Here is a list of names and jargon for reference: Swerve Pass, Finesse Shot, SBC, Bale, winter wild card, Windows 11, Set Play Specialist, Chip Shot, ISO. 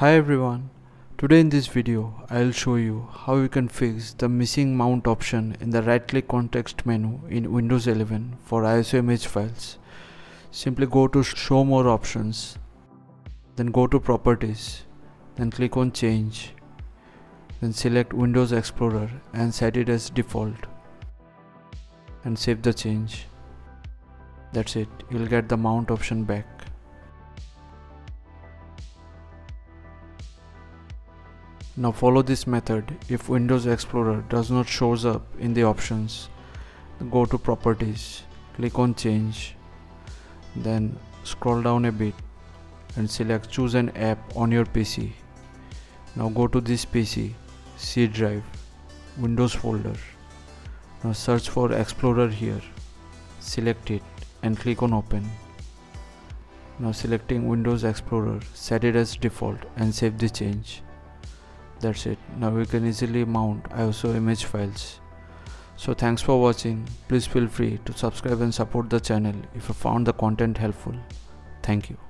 Hi everyone, today in this video I will show you how you can fix the missing mount option in the right click context menu in Windows 11 for ISO image files. Simply go to show more options, then go to properties, then click on change, then select Windows Explorer and set it as default and save the change. That's it, you will get the mount option back. Now follow this method if Windows Explorer does not shows up in the options. Go to properties, click on change, then scroll down a bit and select choose an app on your PC. Now go to this PC, C drive, Windows folder. Now search for Explorer here, select it and click on open. Now selecting Windows Explorer, set it as default and save the change. That's it. Now you can easily mount ISO image files. So thanks for watching. Please feel free to subscribe and support the channel if you found the content helpful. Thank you.